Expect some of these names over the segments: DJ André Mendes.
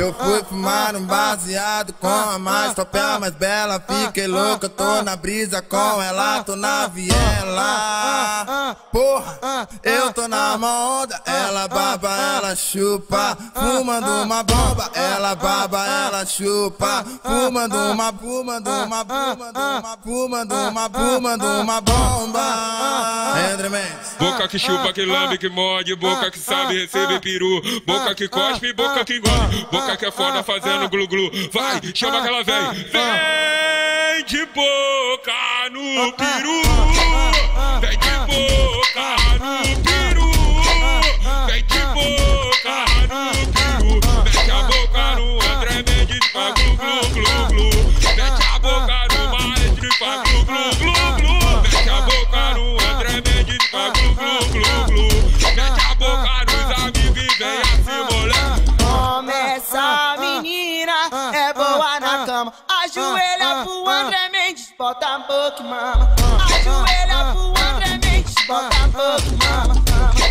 Eu fui fumar um baseado com a mais top, a mais bela. Fiquei louco, eu tô na brisa com ela, tô na viela. Porra, eu tô na mó onda. Ela baba, ela chupa, fumando uma bomba. Ela baba, ela chupa, fumando uma bomba, uma bomba. André Mendes. Boca que chupa, que lambe, que morde, boca que sabe receber peru, boca que cospe, boca que engole, boca que é foda fazendo glu-glu. Vai, chama que ela vem. Vem de boca no peru, vem de boca no peru, vem de boca no peru. Mete a boca no André Mendes, faz glu-glu-glu-glu. Mete a boca no maestro, faz glu-glu-glu-glu. Mete a boca no André Mendes, faz glu-glu-glu-glu. Mete a boca nos amigos e vem assim, moleque. Como essa menina é boa na cama, ajoelha pro André Mendes, bota a boca e mama. Ajoelha pro André Mendes, bota a boca e mama.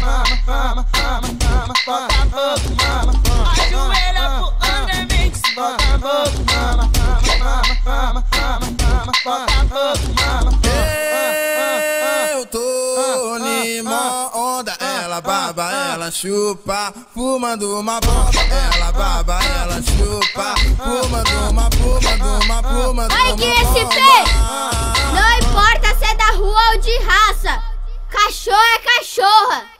Mama, mama, mama, bota a boca e mama. Ajoelha pro André Mendes, bota a boca e mama. Mama, mama, mama, mama, bota a boca e mama. Eu tô numa onda, ela baba, ela chupa, fumando uma bomba. Ela baba, ela chupa, fumando uma pluma. Vai que esse fez! Não importa se é da rua ou de raça, cachorro é cachorra.